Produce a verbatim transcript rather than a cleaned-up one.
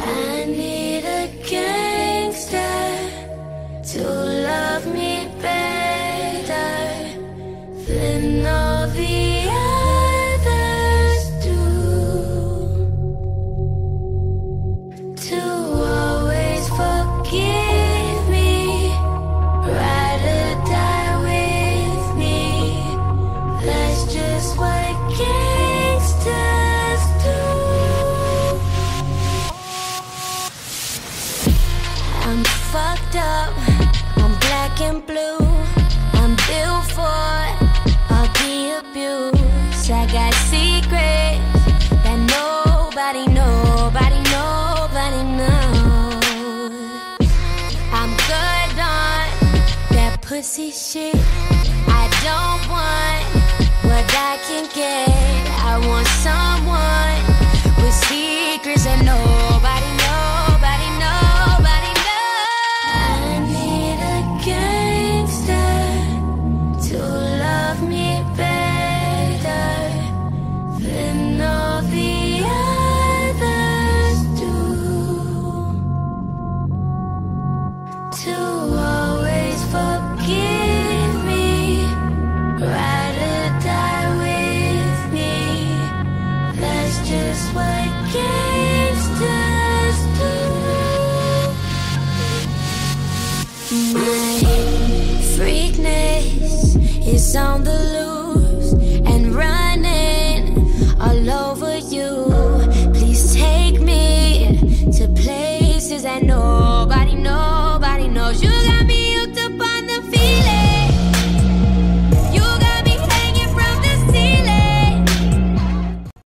I need a gangster to love me better than all the others do. To always forgive. I'm fucked up, I'm black and blue, I'm built for all the abuse. I got secrets that nobody, nobody, nobody knows. I'm good on that pussy shit. I don't want what I can get. I want someone with secrets that nobody knows. My freakness is on the loose.